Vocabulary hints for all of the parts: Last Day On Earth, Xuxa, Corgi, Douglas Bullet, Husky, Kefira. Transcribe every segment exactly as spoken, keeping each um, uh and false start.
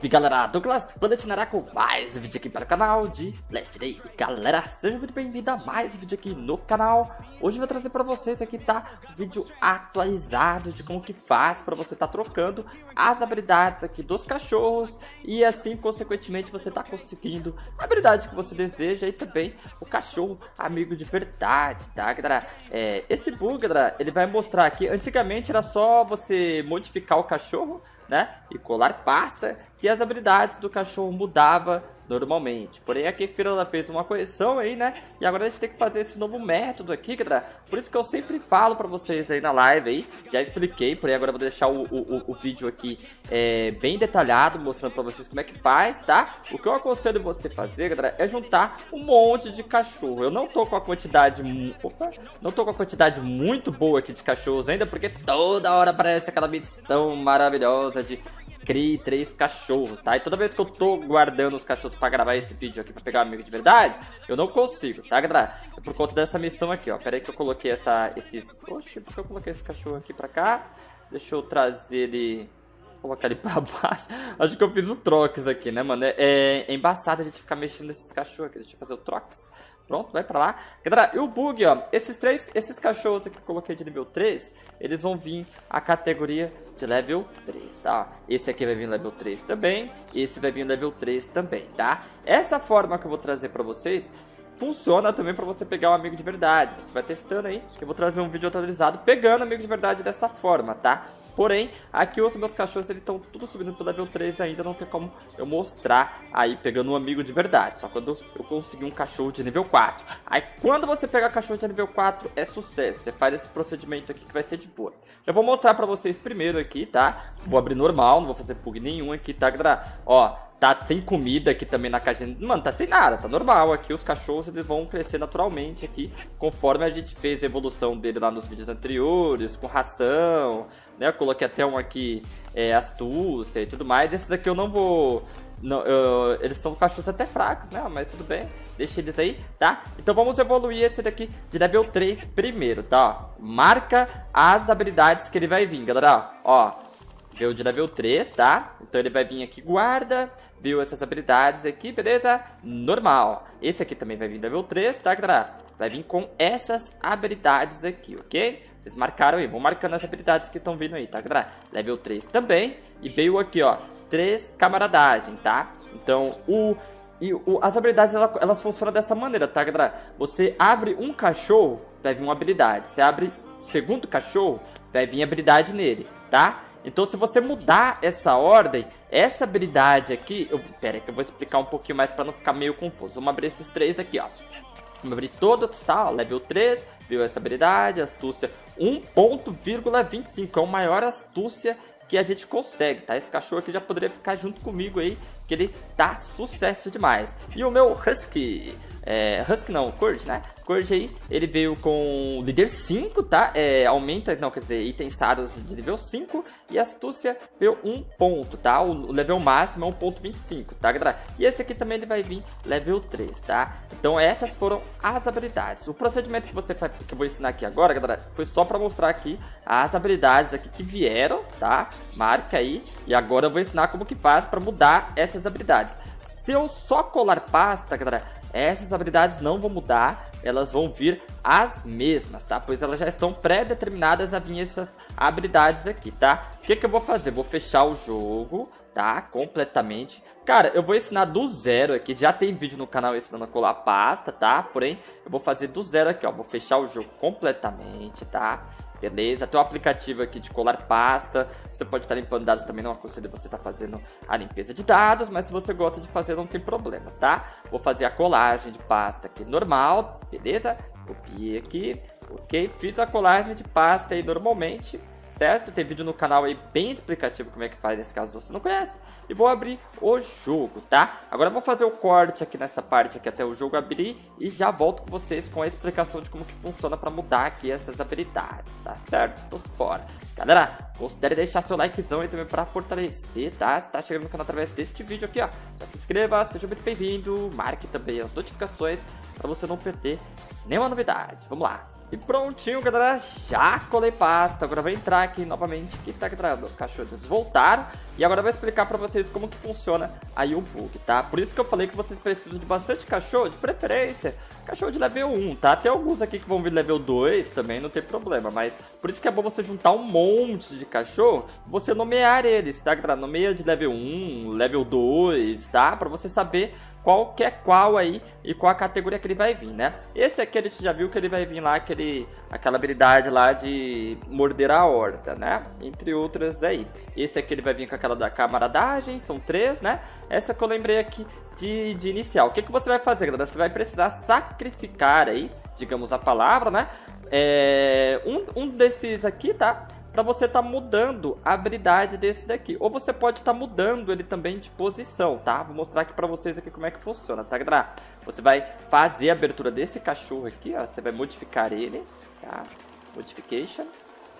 Salve galera, Douglas Bullet com mais um vídeo aqui para o canal de Last Day. Galera, seja muito bem-vindo a mais um vídeo aqui no canal. Hoje eu vou trazer para vocês aqui, tá, um vídeo atualizado de como que faz para você tá trocando as habilidades aqui dos cachorros. E assim, consequentemente, você tá conseguindo a habilidade que você deseja e também o cachorro amigo de verdade, tá galera? É, esse bug, galera, ele vai mostrar aqui, antigamente era só você modificar o cachorro, né, e colar pasta, que as habilidades do cachorro mudavam normalmente. Porém, a Kefira fez uma correção aí, né, e agora a gente tem que fazer esse novo método aqui, galera. Por isso que eu sempre falo pra vocês aí na live aí, já expliquei, porém agora eu vou deixar o, o, o vídeo aqui é, bem detalhado, mostrando pra vocês como é que faz, tá? O que eu aconselho você fazer, galera, é juntar um monte de cachorro. Eu não tô com a quantidade Opa, não tô com a quantidade muito boa aqui de cachorros ainda, porque toda hora aparece aquela missão maravilhosa de crie três cachorros, tá? E toda vez que eu tô guardando os cachorros pra gravar esse vídeo aqui, pra pegar um amigo de verdade, eu não consigo, tá, galera? É por conta dessa missão aqui, ó. Pera aí que eu coloquei essa... esses... Oxe, por que eu coloquei esse cachorro aqui pra cá? Deixa eu trazer ele... Vou colocar ele pra baixo. Acho que eu fiz o Trox aqui, né, mano? É, é embaçado a gente ficar mexendo nesses cachorros aqui. Deixa eu fazer o Trox. Pronto, vai pra lá. Galera, e o bug, ó. Esses três, esses cachorros aqui que eu coloquei de nível três, eles vão vir a categoria de level três, tá? Esse aqui vai vir level três também. Esse vai vir level três também, tá? Essa forma que eu vou trazer pra vocês funciona também pra você pegar um amigo de verdade. Você vai testando aí. Eu vou trazer um vídeo atualizado pegando amigo de verdade dessa forma, tá? Porém, aqui os meus cachorros, eles estão tudo subindo pro level três ainda, não tem como eu mostrar aí pegando um amigo de verdade. Só quando eu conseguir um cachorro de nível quatro. Aí quando você pegar cachorro de nível quatro, é sucesso. Você faz esse procedimento aqui que vai ser de boa. Eu vou mostrar pra vocês primeiro aqui, tá? Vou abrir normal, não vou fazer bug nenhum aqui, tá, galera? Ó, tá sem comida aqui também na caixinha. Mano, tá sem nada, tá normal aqui. Os cachorros, eles vão crescer naturalmente aqui, conforme a gente fez a evolução dele lá nos vídeos anteriores, com ração, né? Coloquei até um aqui, é, astúcia e tudo mais. Esses aqui eu não vou... Não, eu, eles são cachorros até fracos, né? Mas tudo bem, deixa eles aí, tá? Então vamos evoluir esse daqui de level três primeiro, tá? Ó, marca as habilidades que ele vai vir, galera. Ó, veio de level três, tá? Então ele vai vir aqui, guarda, viu essas habilidades aqui, beleza? Normal. Esse aqui também vai vir level três, tá, galera? Vai vir com essas habilidades aqui, ok? Vocês marcaram aí, vão marcando as habilidades que estão vindo aí, tá, galera? Level três também. E veio aqui, ó, três camaradagem, tá? Então o... E o, as habilidades, elas, elas funcionam dessa maneira, tá, galera? Você abre um cachorro, vai vir uma habilidade. Você abre o segundo cachorro, vai vir habilidade nele, tá? Então, se você mudar essa ordem, essa habilidade aqui... Eu, pera aí que eu vou explicar um pouquinho mais pra não ficar meio confuso. Vamos abrir esses três aqui, ó. Vamos abrir todos, tá? Ó, level três, viu essa habilidade, astúcia um ponto vinte e cinco. É o maior astúcia que a gente consegue, tá? Esse cachorro aqui já poderia ficar junto comigo aí, que ele tá sucesso demais. E o meu Husky... É, Husky não, Corgi, né? Corgi aí, ele veio com líder cinco, tá? É, aumenta, não, quer dizer, itens raros de nível cinco. E astúcia veio um ponto, tá? O, o level máximo é um ponto vinte e cinco, tá, galera? E esse aqui também ele vai vir level três, tá? Então essas foram as habilidades. O procedimento que você faz, que eu vou ensinar aqui agora, galera, foi só pra mostrar aqui as habilidades aqui que vieram, tá? Marca aí. E agora eu vou ensinar como que faz pra mudar essas habilidades. Se eu só colar pasta, galera, essas habilidades não vão mudar, elas vão vir as mesmas, tá? Pois elas já estão pré-determinadas a vir essas habilidades aqui, tá? O que que eu vou fazer? Vou fechar o jogo, tá? Completamente. Cara, eu vou ensinar do zero aqui, já tem vídeo no canal ensinando a colar pasta, tá? Porém, eu vou fazer do zero aqui, ó, vou fechar o jogo completamente, tá? Beleza, tem um aplicativo aqui de colar pasta. Você pode estar limpando dados também, não aconselho você estar fazendo a limpeza de dados, mas se você gosta de fazer, não tem problemas, tá? Vou fazer a colagem de pasta aqui normal, beleza? Copiei aqui, ok? Fiz a colagem de pasta aí normalmente, certo? Tem vídeo no canal aí bem explicativo como é que faz, nesse caso você não conhece. E vou abrir o jogo, tá? Agora eu vou fazer o corte aqui nessa parte aqui até o jogo abrir e já volto com vocês com a explicação de como que funciona pra mudar aqui essas habilidades, tá certo? Então bora. Galera, considere deixar seu likezão aí também pra fortalecer, tá? Se tá chegando no canal através deste vídeo aqui, ó, já se inscreva, seja muito bem-vindo, marque também as notificações pra você não perder nenhuma novidade. Vamos lá. E prontinho, galera, já colei pasta. Agora vai entrar aqui novamente, que tá aqui atrás dos cachorros voltaram. E agora eu vou explicar pra vocês como que funciona aí o bug, tá? Por isso que eu falei que vocês precisam de bastante cachorro, de preferência, cachorro de level um, tá? Tem alguns aqui que vão vir level dois também, não tem problema. Mas por isso que é bom você juntar um monte de cachorro, você nomear eles, tá, galera? Nomeia de level um, level dois, tá? Pra você saber qual que é qual aí e qual a categoria que ele vai vir, né? Esse aqui a gente já viu que ele vai vir lá, aquele, aquela habilidade lá de morder a horda, né? Entre outras aí. Esse aqui ele vai vir com aquela da camaradagem, são três, né? Essa que eu lembrei aqui de, de inicial. O que, que você vai fazer, galera? Você vai precisar sacrificar aí, digamos a palavra, né? É, um, um desses aqui, tá? Pra você tá mudando a habilidade desse daqui. Ou você pode tá mudando ele também de posição, tá? Vou mostrar aqui pra vocês aqui como é que funciona, tá, galera? Você vai fazer a abertura desse cachorro aqui, ó. Você vai modificar ele, tá? Modification,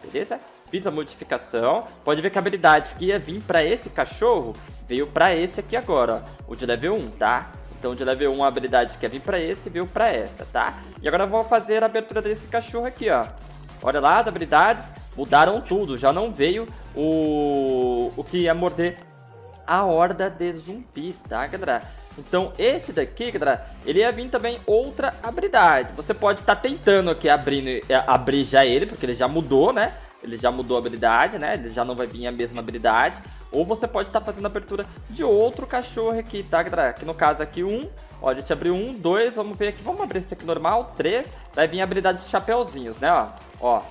beleza? Fiz a modificação. Pode ver que a habilidade que ia vir pra esse cachorro veio pra esse aqui agora, ó. O de level um, tá? Então de level um a habilidade que ia vir pra esse veio pra essa, tá? E agora eu vou fazer a abertura desse cachorro aqui, ó. Olha lá as habilidades. Mudaram tudo, já não veio o, o que ia morder a horda de zumbi, tá, galera? Então esse daqui, galera, ele ia vir também outra habilidade. Você pode estar tá tentando aqui abrindo, abrir já ele, porque ele já mudou, né? Ele já mudou a habilidade, né? Ele já não vai vir a mesma habilidade. Ou você pode estar tá fazendo a abertura de outro cachorro aqui, tá, galera? Que no caso aqui um... Ó, a gente abriu um, dois, vamos ver aqui. Vamos abrir esse aqui normal, três. Vai vir a habilidade de chapeuzinhos, né, ó. Ó.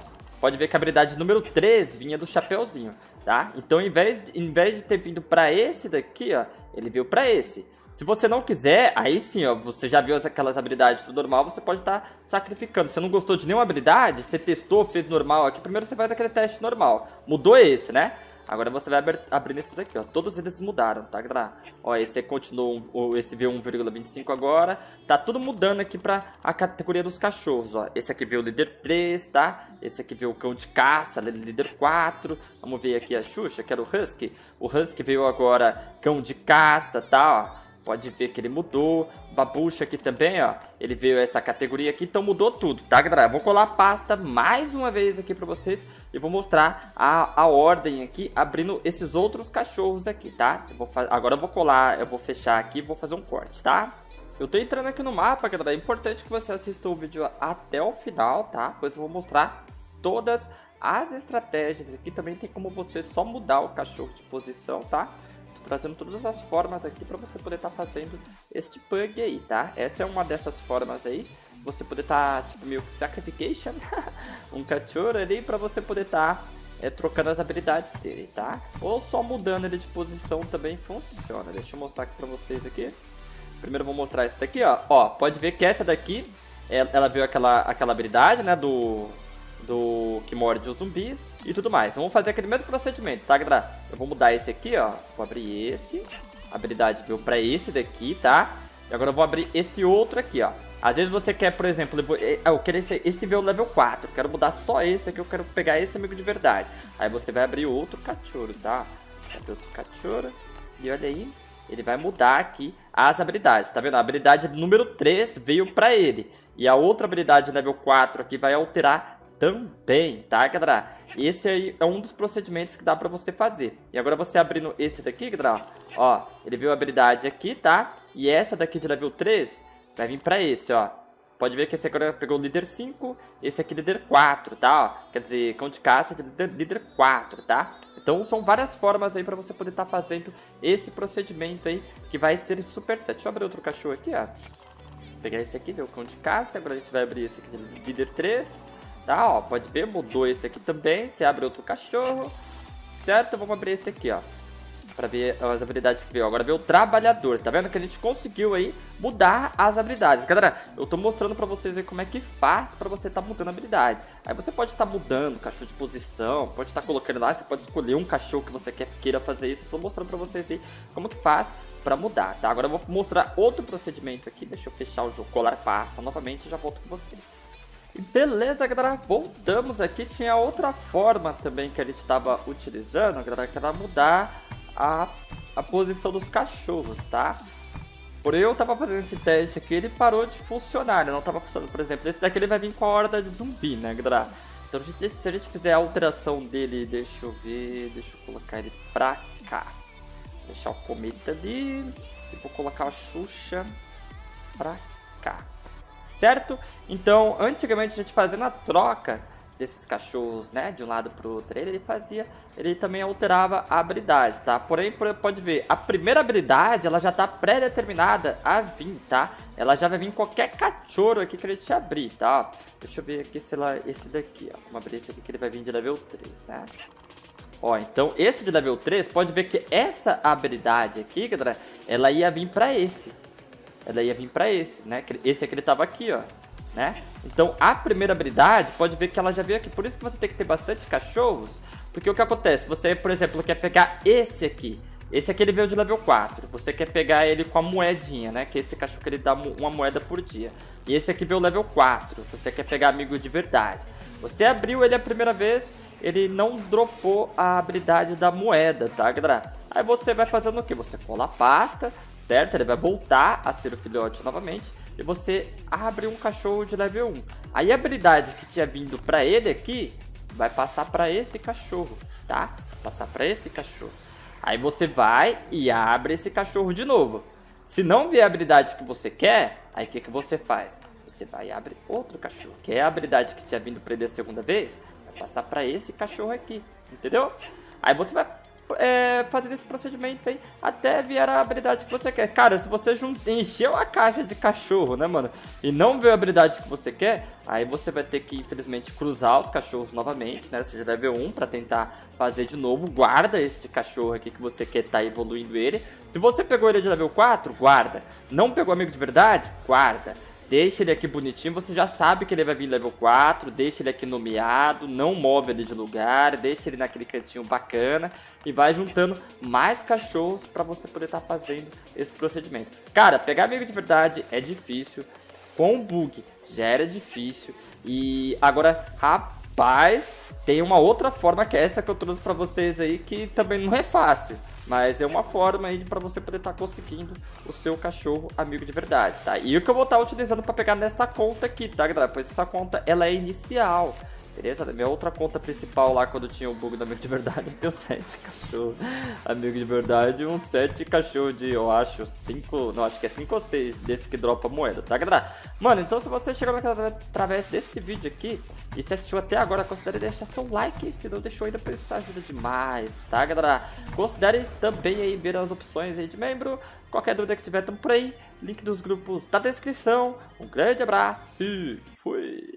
Pode ver que a habilidade número três vinha do chapeuzinho, tá? Então, em vez de, em vez de ter vindo pra esse daqui, ó, ele veio pra esse. Se você não quiser, aí sim, ó, você já viu aquelas habilidades do normal, você pode estar sacrificando. Se não gostou de nenhuma habilidade, você testou, fez normal aqui, primeiro você faz aquele teste normal. Mudou esse, né? Agora você vai abrir, abrindo esses aqui, ó. Todos eles mudaram, tá, galera? Ó, esse continuou, esse veio um vírgula vinte e cinco agora. Tá tudo mudando aqui pra a categoria dos cachorros, ó. Esse aqui veio o líder três, tá? Esse aqui veio o cão de caça, líder quatro. Vamos ver aqui a Xuxa, que era o Husky. O Husky veio agora cão de caça, tá, ó. Pode ver que ele mudou. Babucha aqui também, ó. Ele veio essa categoria aqui, então mudou tudo, tá, galera? Eu vou colar a pasta mais uma vez aqui pra vocês e vou mostrar a, a ordem aqui, abrindo esses outros cachorros aqui, tá? Eu vou agora eu vou colar, eu vou fechar aqui e vou fazer um corte, tá? Eu tô entrando aqui no mapa, galera. É importante que você assista o vídeo até o final, tá? Pois eu vou mostrar todas as estratégias aqui. Também tem como você só mudar o cachorro de posição, tá? Trazendo todas as formas aqui para você poder estar tá fazendo este bug aí, tá? Essa é uma dessas formas aí, você poder estar, tá, tipo, meio que sacrification, um cachorro ali para você poder estar tá, é, trocando as habilidades dele, tá? Ou só mudando ele de posição também funciona. Deixa eu mostrar aqui para vocês aqui. Primeiro eu vou mostrar essa daqui, ó. Ó, pode ver que essa daqui, ela veio aquela, aquela habilidade, né, do... do que morde os zumbis e tudo mais. Vamos fazer aquele mesmo procedimento, tá, galera? Eu vou mudar esse aqui, ó. Vou abrir esse. A habilidade veio pra esse daqui, tá? E agora eu vou abrir esse outro aqui, ó. Às vezes você quer, por exemplo, eu quero esse, esse veio level quatro. Eu quero mudar só esse aqui, eu quero pegar esse amigo de verdade. Aí você vai abrir outro cachorro, tá? Cadê outro cachorro? E olha aí. Ele vai mudar aqui as habilidades, tá vendo? A habilidade número três veio pra ele. E a outra habilidade level quatro aqui vai alterar também, tá, galera? Esse aí é um dos procedimentos que dá pra você fazer. E agora você abrindo esse daqui, galera, ó, ele veio a habilidade aqui, tá? E essa daqui de level três vai vir pra esse, ó. Pode ver que esse agora pegou o líder cinco, esse aqui líder quatro, tá, ó? Quer dizer, cão de caça de líder quatro, tá? Então são várias formas aí pra você poder estar tá fazendo esse procedimento aí, que vai ser super set. Deixa eu abrir outro cachorro aqui, ó. Vou pegar esse aqui, veio o cão de caça, agora a gente vai abrir esse aqui de líder três. Tá, ó, pode ver, mudou esse aqui também. Você abre outro cachorro, certo? Vamos abrir esse aqui, ó, pra ver as habilidades que veio. Agora veio o trabalhador, tá vendo que a gente conseguiu aí mudar as habilidades. Galera, eu tô mostrando pra vocês aí como é que faz pra você tá mudando a habilidade. Aí você pode tá mudando o cachorro de posição, pode tá colocando lá, você pode escolher um cachorro que você quer, queira fazer isso. Eu tô mostrando pra vocês aí como que faz pra mudar, tá? Agora eu vou mostrar outro procedimento aqui. Deixa eu fechar o jogo, colar pasta novamente e já volto com vocês. Beleza, galera, voltamos aqui. Tinha outra forma também que a gente estava utilizando, galera, que era mudar a, a posição dos cachorros, tá? Por eu tava fazendo esse teste aqui, ele parou de funcionar, ele não tava funcionando. Por exemplo, esse daqui ele vai vir com a hora de zumbi, né, galera? Então se a gente fizer a alteração dele, deixa eu ver, deixa eu colocar ele pra cá. Vou deixar o cometa ali e vou colocar a Xuxa pra cá, certo? Então, antigamente a gente fazendo a troca desses cachorros, né, de um lado pro outro, ele fazia, ele também alterava a habilidade, tá? Porém, pode ver, a primeira habilidade, ela já tá pré-determinada a vir, tá? Ela já vai vir em qualquer cachorro aqui que a gente abrir, tá? Deixa eu ver aqui, sei lá, esse daqui, ó, vamos abrir esse aqui que ele vai vir de level três, né? Ó, então esse de level três, pode ver que essa habilidade aqui, galera, ela ia vir pra esse, ela ia vir pra esse, né? Esse aqui ele tava aqui, ó, né? Então a primeira habilidade, pode ver que ela já veio aqui. Por isso que você tem que ter bastante cachorros. Porque o que acontece? Você, por exemplo, quer pegar esse aqui. Esse aqui ele veio de level quatro. Você quer pegar ele com a moedinha, né? Que esse cachorro que ele dá uma moeda por dia. E esse aqui veio level quatro. Você quer pegar amigo de verdade. Você abriu ele a primeira vez, ele não dropou a habilidade da moeda, tá, galera? Aí você vai fazendo o que? Você cola a pasta, certo? Ele vai voltar a ser o filhote novamente. E você abre um cachorro de level um. Aí a habilidade que tinha vindo pra ele aqui vai passar pra esse cachorro, tá? Vai passar pra esse cachorro. Aí você vai e abre esse cachorro de novo. Se não vier a habilidade que você quer, aí o que, que você faz? Você vai e abre outro cachorro. Que é a habilidade que tinha vindo pra ele a segunda vez, vai passar pra esse cachorro aqui, entendeu? Aí você vai É, fazendo esse procedimento aí até vier a habilidade que você quer. Cara, se você encheu a caixa de cachorro, né, mano, e não viu a habilidade que você quer, aí você vai ter que, infelizmente, cruzar os cachorros novamente, né, você já deve um pra tentar fazer de novo. Guarda esse cachorro aqui que você quer tá evoluindo ele. Se você pegou ele de level quatro, guarda. Não pegou amigo de verdade? Guarda. Deixa ele aqui bonitinho, você já sabe que ele vai vir level quatro, deixa ele aqui nomeado, não move ele de lugar, deixa ele naquele cantinho bacana e vai juntando mais cachorros pra você poder estar tá fazendo esse procedimento. Cara, pegar amigo de verdade é difícil, com bug já era difícil e agora, rapaz, tem uma outra forma que é essa que eu trouxe pra vocês aí que também não é fácil. Mas é uma forma aí pra você poder estar tá conseguindo o seu cachorro amigo de verdade, tá? E o que eu vou estar tá utilizando pra pegar nessa conta aqui, tá, galera? Pois essa conta, ela é inicial, beleza? Minha outra conta principal lá, quando tinha o bug do amigo de verdade, eu tenho sete cachorros amigo de verdade e uns sete cachorros de, eu acho, cinco... Não, acho que é cinco ou seis desse que dropa moeda, tá, galera? Mano, então se você chegou através desse vídeo aqui e se assistiu até agora, considere deixar seu like. Se não deixou ainda, isso ajuda demais, tá, galera? Considere também aí ver as opções aí de membro. Qualquer dúvida que tiver, tamo por aí. Link dos grupos na descrição. Um grande abraço e fui!